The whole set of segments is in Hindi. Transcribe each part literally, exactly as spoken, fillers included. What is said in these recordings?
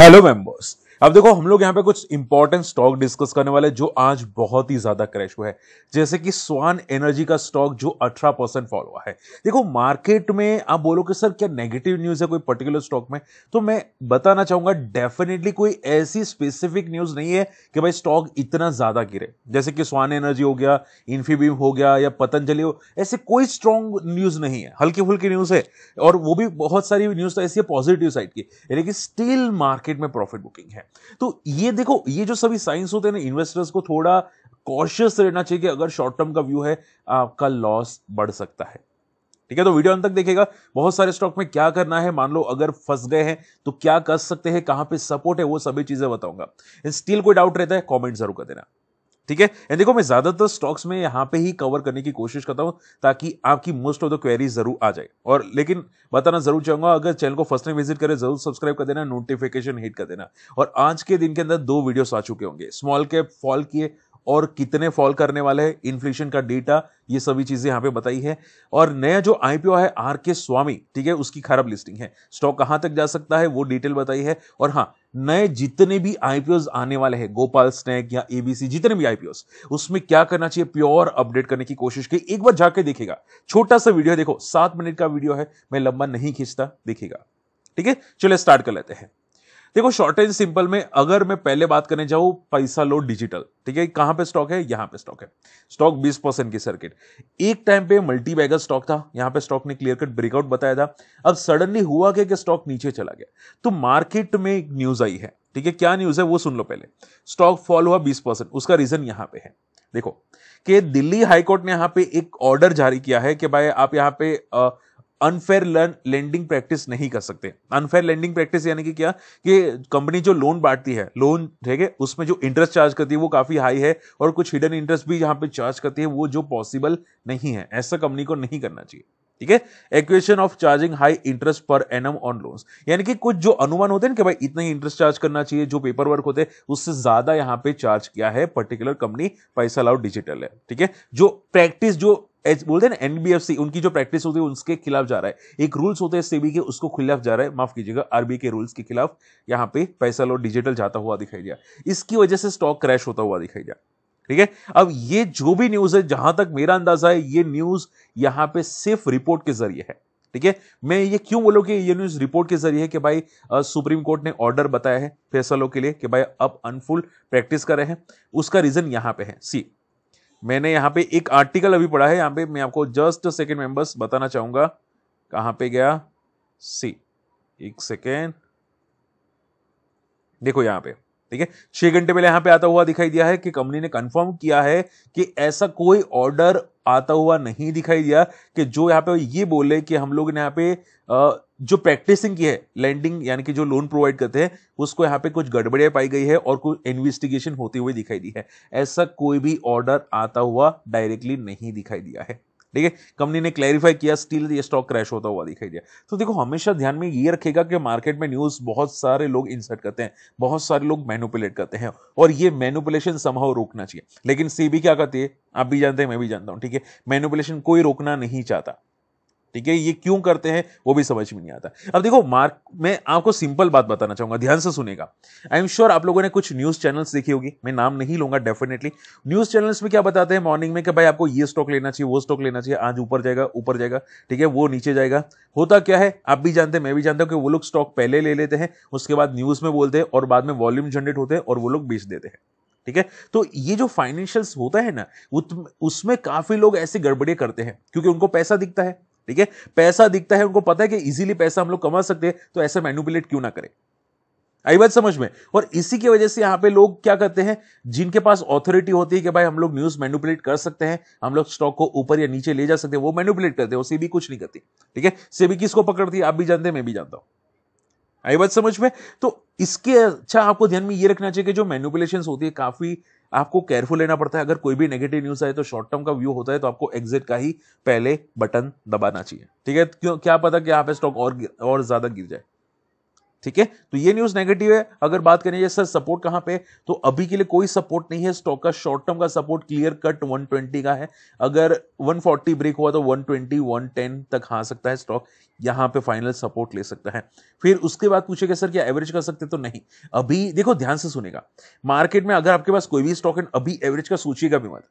हेलो मेंबर्स, अब देखो हम लोग यहाँ पे कुछ इंपॉर्टेंट स्टॉक डिस्कस करने वाले जो आज बहुत ही ज्यादा क्रैश हुआ है, जैसे कि स्वान एनर्जी का स्टॉक जो अठारह परसेंट फॉल हुआ है। देखो मार्केट में आप बोलो कि सर क्या नेगेटिव न्यूज है कोई पर्टिकुलर स्टॉक में, तो मैं बताना चाहूंगा डेफिनेटली कोई ऐसी स्पेसिफिक न्यूज नहीं है कि भाई स्टॉक इतना ज्यादा गिरे, जैसे कि स्वान एनर्जी हो गया, इन्फीबीम हो गया या पतंजलि हो, ऐसे कोई स्ट्रॉन्ग न्यूज नहीं है, हल्की फुल्की न्यूज है और वो भी बहुत सारी न्यूज तो ऐसी है पॉजिटिव साइड की, लेकिन स्टिल मार्केट में प्रॉफिट बुकिंग है। तो ये देखो ये जो सभी साइंस होते हैं ना, इन्वेस्टर्स को थोड़ा कॉशियस रहना चाहिए कि अगर शॉर्ट टर्म का व्यू है आपका लॉस बढ़ सकता है। ठीक है, तो वीडियो अंत तक देखिएगा, बहुत सारे स्टॉक में क्या करना है, मान लो अगर फंस गए हैं तो क्या कर सकते हैं, कहां पे सपोर्ट है, वो सभी चीजें बताऊंगा। स्टिल कोई डाउट रहता है कॉमेंट जरूर कर देना। ठीक है, एंड देखो मैं ज्यादातर स्टॉक्स में यहाँ पे ही कवर करने की कोशिश करता हूँ ताकि आपकी मोस्ट ऑफ द क्वेरीज जरूर आ जाए। और लेकिन बताना जरूर चाहूंगा, अगर चैनल को फर्स्ट टाइम विजिट करें जरूर सब्सक्राइब कर देना, नोटिफिकेशन हिट कर देना। और आज के दिन के अंदर दो वीडियोस आ चुके होंगे, स्मॉल कैप फॉल किए और कितने फॉल करने वाले हैं, इन्फ्लेशन का डेटा, ये सभी चीजें यहाँ पे बताई है। और नया जो आईपीओ है आर के स्वामी, ठीक है, उसकी खराब लिस्टिंग है, स्टॉक कहाँ तक जा सकता है वो डिटेल बताई है। और हाँ, नए जितने भी आईपीओ आने वाले हैं, गोपाल स्नैक या एबीसी, जितने भी आईपीओ, उसमें क्या करना चाहिए प्योर अपडेट करने की कोशिश की। एक बार जाके देखिएगा, छोटा सा वीडियो है, देखो सात मिनट का वीडियो है, मैं लंबा नहीं खींचता, देखिएगा। ठीक है, चलो स्टार्ट कर लेते हैं। देखो शॉर्ट एंड सिंपल में अगर मैं पहले बात करने जाऊं पैसा लो डिजिटल, ठीक है, कहां पे स्टॉक है, यहां पे स्टॉक है, स्टॉक बीस परसेंट की सर्किट, एक टाइम पे मल्टी बैगर स्टॉक था, यहां पे स्टॉक ने क्लियर कट ब्रेकआउट बताया था। अब सडनली हुआ क्या कि स्टॉक नीचे चला गया, तो मार्केट में एक न्यूज आई है, ठीक है, क्या न्यूज है वो सुन लो पहले। स्टॉक फॉल हुआ बीस परसेंट, उसका रीजन यहां पे है, देखो कि दिल्ली हाईकोर्ट ने यहां पे एक ऑर्डर जारी किया है कि भाई आप यहां पे आ, अनफेयर लेंडिंग प्रैक्टिस नहीं कर सकते। अनफेयर लेंडिंग प्रैक्टिस यानी कि क्या, कि कंपनी जो लोन बांटती है, लोन ठीक है, उसमें जो इंटरेस्ट चार्ज करती है वो काफी हाई है और कुछ हिडन इंटरेस्ट भी यहाँ पे चार्ज करती है, वो जो पॉसिबल नहीं है, ऐसा कंपनी को नहीं करना चाहिए। ठीक है, equation of charging high interest पर एनम ऑन लोन्स, यानी कि कुछ जो अनुमान होते हैं कि भाई इतना ही इंटरेस्ट चार्ज करना चाहिए, जो पेपर वर्क होते हैं उससे ज्यादा यहाँ पे चार्ज किया है पर्टिकुलर कंपनी पैसा लो डिजिटल है। ठीक है, जो प्रैक्टिस जो बोलते हैं ना एनबीएफसी, उनकी जो प्रैक्टिस होती है उसके खिलाफ जा रहा है, एक रूल्स होते हैं सेबी के उसको खिलाफ जा रहा है, माफ कीजिएगा आरबीआई के रूल्स के खिलाफ यहाँ पे पैसा लो डिजिटल जाता हुआ दिखाई दिया, इसकी वजह से स्टॉक क्रैश होता हुआ दिखाई दिया। ठीक है, अब ये जो भी न्यूज है, जहां तक मेरा अंदाजा है ये न्यूज यहाँ पे सिर्फ रिपोर्ट के जरिए है। ठीक है, मैं ये क्यों बोलूं कि ये न्यूज रिपोर्ट के जरिए है कि भाई आ, सुप्रीम कोर्ट ने ऑर्डर बताया है पैसा लो के लिए कि भाई अब अनफुल प्रैक्टिस कर रहे हैं, उसका रीजन यहाँ पे है। सी मैंने यहाँ पे एक आर्टिकल अभी पढ़ा है, यहाँ पे मैं आपको जस्ट सेकेंड मेंबर्स बताना चाहूंगा कहाँ पे गया, सी एक सेकेंड, देखो यहाँ पे, ठीक है, छह घंटे पहले यहाँ पे आता हुआ दिखाई दिया है कि कंपनी ने कंफर्म किया है कि ऐसा कोई ऑर्डर आता हुआ नहीं दिखाई दिया कि जो यहाँ पे ये बोले कि हम लोग ने यहाँ पे जो प्रैक्टिसिंग की है लैंडिंग, यानी कि जो लोन प्रोवाइड करते हैं उसको यहाँ पे कुछ गड़बड़ियां पाई गई है और कुछ इन्वेस्टिगेशन होती हुई दिखाई दी है, ऐसा कोई भी ऑर्डर आता हुआ डायरेक्टली नहीं दिखाई दिया है। ठीक है, कंपनी ने क्लैरिफाई किया, स्टिल ये स्टॉक क्रैश होता हुआ दिखाई दिया। तो देखो हमेशा ध्यान में ये रखेगा कि मार्केट में न्यूज बहुत सारे लोग इंसर्ट करते हैं, बहुत सारे लोग मैनिपुलेट करते हैं और ये मैनिपुलेशन समहाउ रोकना चाहिए, लेकिन सेबी क्या करती है आप भी जानते हैं मैं भी जानता हूं। ठीक है, मैनिपुलेशन कोई रोकना नहीं चाहता, ठीक है, ये क्यों करते हैं वो भी समझ में नहीं आता। अब देखो मार्क मैं आपको सिंपल बात बताना चाहूंगा, ध्यान से सुनेगा, आई एम श्योर आप लोगों ने कुछ न्यूज चैनल्स देखी होगी, मैं नाम नहीं लूंगा डेफिनेटली। न्यूज चैनल्स में क्या बताते हैं मॉर्निंग में कि भाई आपको ये स्टॉक लेना चाहिए, वो स्टॉक लेना चाहिए, आज ऊपर जाएगा ऊपर जाएगा, ठीक है, वो नीचे जाएगा। होता क्या है आप भी जानते हैं मैं भी जानता हूं कि वो लोग स्टॉक पहले ले लेते हैं, उसके बाद न्यूज में बोलते हैं और बाद में वॉल्यूम जनरेट होते हैं और वो लोग बेच देते हैं। ठीक है, तो ये जो फाइनेंशियल्स होता है ना उसमें काफी लोग ऐसी गड़बड़ियां करते हैं क्योंकि उनको पैसा दिखता है। ठीक है, पैसा दिखता है, उनको पता है कि इजीली पैसा हम लोग कमा सकते हैं, तो ऐसा मैनिपुलेट क्यों ना करें, आई बात समझ में। और इसी की वजह से यहां पे लोग क्या करते हैं, जिनके पास ऑथोरिटी होती है कि भाई हम लोग न्यूज मैनिपुलेट कर सकते हैं, हम लोग स्टॉक को ऊपर या नीचे ले जा सकते हैं, वो मैनिपुलेट करते हैं, सेबी कुछ नहीं करती। ठीक है, सेबी किसको पकड़ती है आप भी जानते हैं मैं भी जानता हूं, आई बात समझ में। तो इसके अच्छा आपको ध्यान में ये रखना चाहिए कि जो मैनिपुलेशंस होती है काफी आपको केयरफुल लेना पड़ता है, अगर कोई भी नेगेटिव न्यूज आए तो शॉर्ट टर्म का व्यू होता है तो आपको एग्जिट का ही पहले बटन दबाना चाहिए। ठीक है, क्यों क्या पता कि यहाँ पे स्टॉक और और ज्यादा गिर जाए। ठीक है, तो ये न्यूज नेगेटिव है। अगर बात करें सर सपोर्ट कहां पे, तो अभी के लिए कोई सपोर्ट नहीं है स्टॉक का। शॉर्ट टर्म का सपोर्ट क्लियर कट एक सौ बीस का है, अगर एक सौ चालीस ब्रेक हुआ तो एक सौ बीस एक सौ दस तक आ सकता है स्टॉक, यहां पे फाइनल सपोर्ट ले सकता है। फिर उसके बाद पूछेगा सर क्या एवरेज कर सकते, तो नहीं। अभी देखो ध्यान से सुनेगा, मार्केट में अगर आपके पास कोई भी स्टॉक है अभी एवरेज का सोचिएगा भी मत,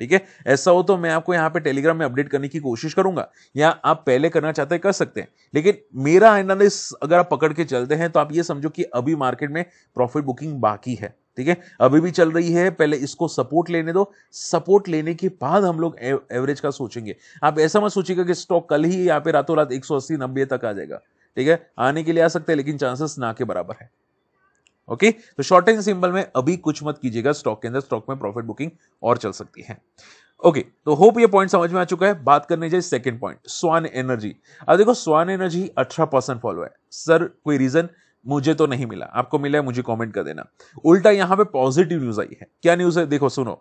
ठीक है। ऐसा हो तो मैं आपको यहाँ पे टेलीग्राम में अपडेट करने की कोशिश करूंगा, या आप पहले करना चाहते हैं कर सकते हैं, लेकिन मेरा एनालिसिस अगर आप पकड़ के चलते हैं तो आप ये समझो कि अभी मार्केट में प्रॉफिट बुकिंग बाकी है, ठीक है, अभी भी चल रही है। पहले इसको सपोर्ट लेने दो, सपोर्ट लेने के बाद हम लोग एवरेज का सोचेंगे। आप ऐसा मत सोचिएगा कि स्टॉक कल ही यहाँ पे रातों रात एक सौ अस्सी नब्बे तक आ जाएगा, ठीक है, आने के लिए आ सकते हैं लेकिन चांसेस ना के बराबर है। ओके okay, तो शॉर्ट एंड सिंपल में अभी कुछ मत कीजिएगा स्टॉक के अंदर, स्टॉक में प्रॉफिट बुकिंग और चल सकती है। ओके okay, तो होप ये पॉइंट समझ में आ चुका है। बात करने जाए सेकंड पॉइंट, स्वान एनर्जी। अब देखो स्वान एनर्जी अठारह परसेंट फॉलो है। सर कोई रीजन मुझे तो नहीं मिला, आपको मिला है मुझे कॉमेंट कर देना। उल्टा यहाँ पे पॉजिटिव न्यूज आई है। क्या न्यूज है देखो सुनो,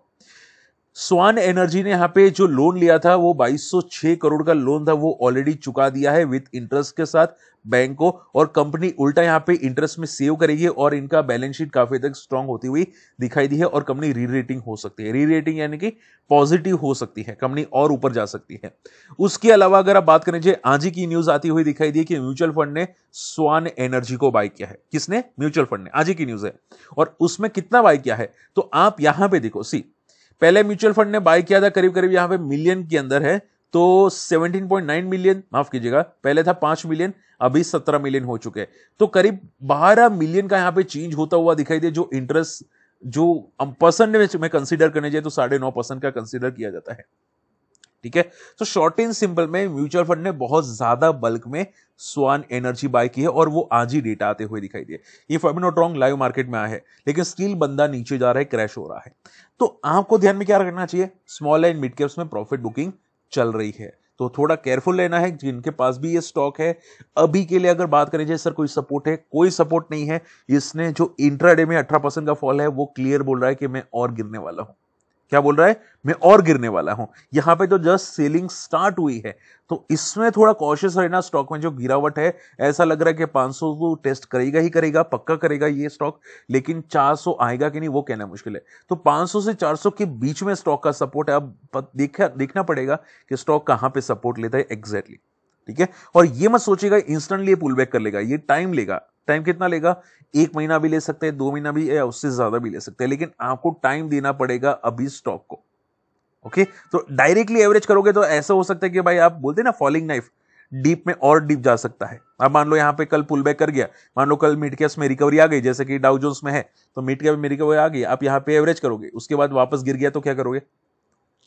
स्वान एनर्जी ने यहाँ पे जो लोन लिया था वो बाईस सौ छह करोड़ का लोन था, वो ऑलरेडी चुका दिया है विद इंटरेस्ट के साथ बैंक को, और कंपनी उल्टा यहाँ पे इंटरेस्ट में सेव करेगी और इनका बैलेंस शीट काफी तक स्ट्रांग होती हुई दिखाई दी है, और कंपनी री रेटिंग हो सकती है। री रेटिंग यानी कि पॉजिटिव हो सकती है, कंपनी और ऊपर जा सकती है। उसके अलावा अगर आप बात करें जो आज ही की न्यूज आती हुई दिखाई दी कि म्यूचुअल फंड ने स्वान एनर्जी को बाय किया है। किसने? म्यूचुअल फंड ने, आज ही की न्यूज है। और उसमें कितना बाय किया है तो आप यहाँ पे देखो, सी पहले म्यूचुअल फंड ने बाय किया था करीब करीब यहाँ पे मिलियन के अंदर है, तो सत्रह पॉइंट नौ मिलियन, माफ कीजिएगा पहले था पांच मिलियन, अभी सत्रह मिलियन हो चुके हैं, तो करीब बारह मिलियन का यहाँ पे चेंज होता हुआ दिखाई दे। जो इंटरेस्ट जो परसेंट में कंसीडर करने जाए तो साढ़े नौ परसेंट का कंसीडर किया जाता है, ठीक है। तो शॉर्ट एंड सिंपल में म्यूचुअल फंड ने बहुत ज्यादा बल्क में स्वान एनर्जी बाय की है, और वो आज ही डेटा आते हुए दिखाई दिए। ये five not wrong live market में आया है, लेकिन स्टील बंदा नीचे जा रहा है, क्रैश हो रहा है। तो आपको ध्यान में क्या रखना चाहिए, स्मॉल एंड मिड कैप्स में प्रॉफिट बुकिंग चल रही है तो थोड़ा केयरफुल रहना है जिनके पास भी ये स्टॉक है। अभी के लिए अगर बात करें जैसे सर कोई सपोर्ट है, कोई सपोर्ट नहीं है। इसने जो इंट्राडे में अठारह परसेंट का फॉल है वो क्लियर बोल रहा है कि मैं और गिरने वाला हूं। क्या बोल रहा है? मैं और गिरने वाला हूं। यहाँ पे तो जस्ट सेलिंग स्टार्ट हुई है, तो इसमें थोड़ा कॉशियस रहना। स्टॉक में जो गिरावट है ऐसा लग रहा है कि पांच सौ तो टेस्ट करेगा ही करेगा, पक्का करेगा ये स्टॉक, लेकिन चार सौ आएगा कि नहीं वो कहना मुश्किल है। तो पांच सौ से चार सौ के बीच में स्टॉक का सपोर्ट है। अब देखा देखना पड़ेगा कि स्टॉक कहाँ पे सपोर्ट लेता है एग्जैक्टली, ठीक है। और ये मत सोचिएगा इंस्टेंटली पुल बैक कर लेगा, ये टाइम लेगा। टाइम कितना लेगा? एक महीना भी ले सकते हैं, दो महीना भी, या उससे ज्यादा भी ले सकते हैं, लेकिन आपको टाइम देना पड़ेगा अभी स्टॉक को। ओके, तो डायरेक्टली एवरेज करोगे तो ऐसा हो सकता है कि भाई आप बोलते हैं ना फॉलिंग नाइफ, डीप में और डीप जा सकता है। अब मान लो यहाँ पे कल पुल बैक कर गया, मान लो कल मिड कैप्स में रिकवरी आ गई, जैसे कि डाउ जोन्स में है तो मिड कैप में रिकवरी आ गई, आप यहाँ पे एवरेज करोगे, उसके बाद वापस गिर गया तो क्या करोगे?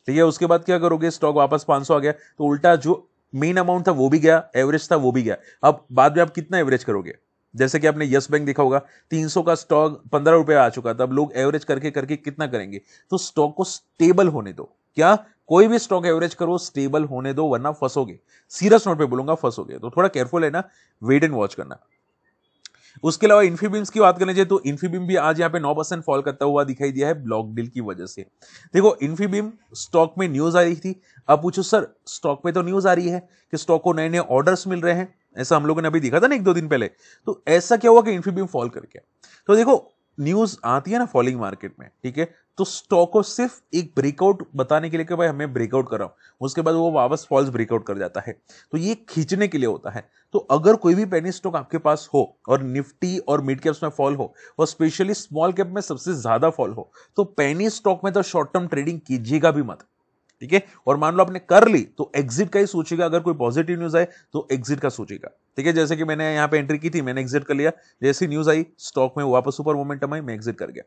ठीक है, उसके बाद क्या करोगे? स्टॉक वापस पांच सौ आ गया तो उल्टा जो मेन अमाउंट था वो भी गया, एवरेज था वो भी गया। अब बाद में आप कितना एवरेज करोगे? जैसे कि आपने यस बैंक देखा होगा, तीन सौ का स्टॉक पंद्रह रुपए आ चुका था, अब लोग एवरेज करके करके कितना करेंगे? तो स्टॉक को स्टेबल होने दो। क्या? कोई भी स्टॉक एवरेज करो, स्टेबल होने दो, वरना फंसोगे। सीरियस नोट पे बोलूंगा, फंसोगे। तो थोड़ा केयरफुल है ना, वेट एंड वॉच करना। उसके अलावा इन्फीबीम्स की बात करने जाए तो इन्फीबीम भी आज यहाँ पे नौ परसेंट फॉल करता हुआ दिखाई दिया है ब्लॉक डील की वजह से। देखो इन्फीबीम स्टॉक में न्यूज आ रही थी। अब पूछो सर स्टॉक में तो न्यूज आ रही है कि स्टॉक को नए नए ऑर्डर्स मिल रहे हैं, ऐसा हम लोगों ने अभी देखा था ना एक दो दिन पहले, तो ऐसा क्या हुआ कि इन्फीबीम फॉल कर गया? तो देखो न्यूज आती है ना फॉलिंग मार्केट में, ठीक है, तो स्टॉक को सिर्फ एक ब्रेकआउट बताने के लिए कि भाई हमें ब्रेकआउट कर रहा हूं, उसके बाद वो वापस फॉल्स ब्रेकआउट कर जाता है, तो ये खींचने के लिए होता है। तो अगर कोई भी पेनी स्टॉक आपके पास हो और निफ्टी और मिड कैप्स में फॉल हो, और स्पेशली स्मॉल कैप में सबसे ज्यादा फॉल हो, तो पेनी स्टॉक में तो शॉर्ट टर्म ट्रेडिंग कीजिएगा भी मत, ठीक है। और मान लो आपने कर ली तो एग्जिट का ही सोचेगा, अगर कोई पॉजिटिव न्यूज आए तो एग्जिट का सोचेगा, ठीक है। जैसे कि मैंने यहाँ पे एंट्री की थी, मैंने एग्जिट कर लिया, जैसी न्यूज आई स्टॉक में वापस ऊपर मोमेंटम आई, मैं एग्जिट कर गया,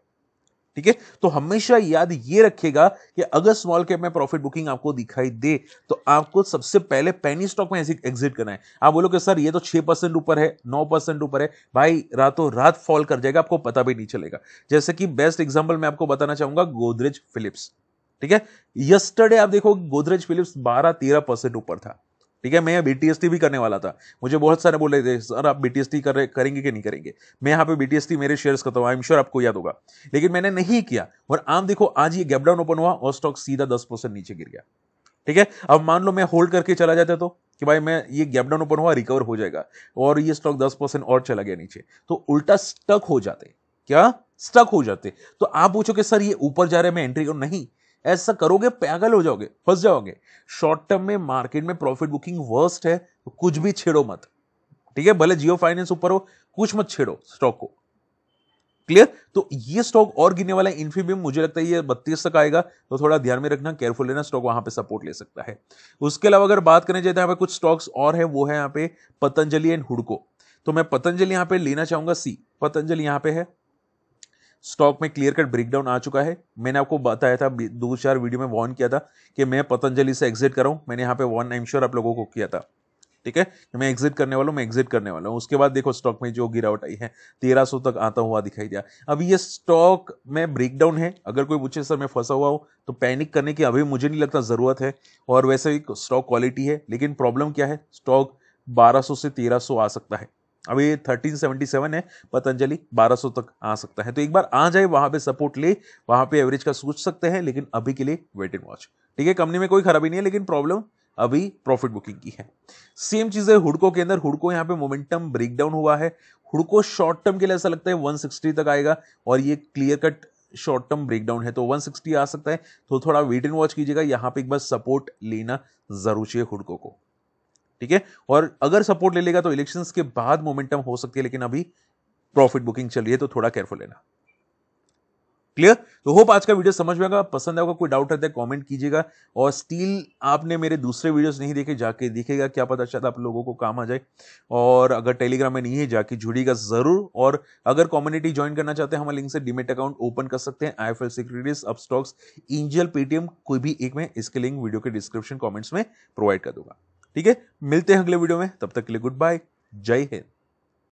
ठीक है। तो हमेशा याद ये रखिएगा कि अगर स्मॉल कैप में प्रॉफिट बुकिंग आपको दिखाई दे तो आपको सबसे पहले पैनी स्टॉक में एग्जिट करना है। आप बोलोगे सर ये तो छह परसेंट ऊपर है, नौ परसेंट ऊपर है, भाई रातों रात फॉल कर जाएगा, आपको पता भी नहीं चलेगा। जैसे कि बेस्ट एग्जाम्पल मैं आपको बताना चाहूंगा गोदरेज फिलिप्स, ठीक है। यस्टरडे आप देखो गोदरेज फिलिप्स बारह तेरह परसेंट ऊपर था, ठीक है। मैं बीटीएसटी भी करने वाला था, मुझे बहुत सारे बोल रहे थे सर आप बीटीएसटी कर, करेंगे कि नहीं करेंगे। मैं यहाँ पे बीटीएसटी मेरे शेयर्स करता हूँ, आई एम श्योर आपको याद होगा, लेकिन मैंने नहीं किया। और आप देखो आज ये गैपडाउन ओपन हुआ और स्टॉक सीधा दस परसेंट नीचे गिर गया, ठीक है। अब मान लो मैं होल्ड करके चला जाता तो कि भाई मैं ये गैप डाउन ओपन हुआ रिकवर हो जाएगा, और ये स्टॉक दस परसेंट और चला गया नीचे, तो उल्टा स्टक हो जाते। क्या स्टक हो जाते? तो आप पूछो कि सर ये ऊपर जा रहे हैं मैं एंट्री करूं, नहीं, ऐसा करोगे पागल हो जाओगे, फंस जाओगे। शॉर्ट टर्म में मार्केट में प्रॉफिट बुकिंग वर्स्ट है, तो कुछ भी छेड़ो मत, ठीक है? भले जियो फाइनेंस ऊपर हो, कुछ मत छेड़ो स्टॉक को, क्लियर? तो ये स्टॉक और गिरने वाला है। इन्फीबीम मुझे लगता है ये बत्तीस तक आएगा, तो थोड़ा ध्यान में रखना, केयरफुल रहना, स्टॉक वहां पे सपोर्ट ले सकता है। उसके अलावा अगर बात करें जाए तो यहाँ पे कुछ स्टॉक्स और है, वो है यहाँ पे पतंजलि एंड हुडको। तो मैं पतंजलि यहाँ पे लेना चाहूंगा सी। पतंजलि यहाँ पे है, स्टॉक में क्लियर कट ब्रेकडाउन आ चुका है। मैंने आपको बताया था, दो चार वीडियो में वार्न किया था कि मैं पतंजलि से एग्जिट कर रहा हूं। मैंने यहाँ पे वार्न आई एम श्योर आप लोगों को किया था, ठीक है? मैं एग्जिट करने वाला हूँ, मैं एग्जिट करने वाला हूँ। उसके बाद देखो स्टॉक में जो गिरावट आई है, तेरह सौ तक आता हुआ दिखाई दिया। अब ये स्टॉक में ब्रेकडाउन है, अगर कोई पूछे सर मैं फंसा हुआ हूँ, तो पैनिक करने की अभी मुझे नहीं लगता ज़रूरत है, और वैसे भी स्टॉक क्वालिटी है। लेकिन प्रॉब्लम क्या है, स्टॉक बारह सौ से तेरह सौ आ सकता है। अभी तेरह सौ सतहत्तर है, पतंजलि बारह सौ तक आ सकता है। तो एक बार आ जाए वहां पे सपोर्ट ले, वहां पे एवरेज का सोच सकते हैं, लेकिन अभी के लिए वेट एंड वॉच, ठीक है? कंपनी में कोई खराबी नहीं है, लेकिन प्रॉब्लम अभी प्रॉफिट बुकिंग की है। सेम चीज है हुडको के अंदर। हुडको यहाँ पे मोमेंटम ब्रेकडाउन हुआ है। हुडको शॉर्ट टर्म के लिए ऐसा लगता है एक सौ साठ तक आएगा, और ये clear cut short term breakdown है, तो एक सौ साठ आ सकता है। तो थोड़ा वेट एंड वॉच कीजिएगा, यहाँ पे एक बार सपोर्ट लेना जरूर चाहिए हुडको को, ठीक है? और अगर सपोर्ट ले लेगा तो इलेक्शंस के बाद मोमेंटम हो सकती है, लेकिन अभी प्रॉफिट बुकिंग चल रही है, तो थोड़ा केयरफुल लेना, क्लियर? तो होप आज का वीडियो समझ में आएगा, पसंद आएगा। कोई डाउट रहता है कमेंट कीजिएगा। और स्टील आपने मेरे दूसरे वीडियोस नहीं देखे, जाके देखिएगा, क्या पता शायद आप लोगों को काम आ जाए। और अगर टेलीग्राम में नहीं है, जाके जुड़िएगा जरूर। और अगर कम्युनिटी ज्वाइन करना चाहते हैं, हम लिंक से डीमेट अकाउंट ओपन कर सकते हैं। IFL securities, Upstox, angel, Paytm, कोई भी एक में। इसके लिंक वीडियो के डिस्क्रिप्शन कॉमेंट्स में प्रोवाइड कर दूंगा, ठीक है? मिलते हैं अगले वीडियो में, तब तक के लिए गुड बाय, जय हिंद।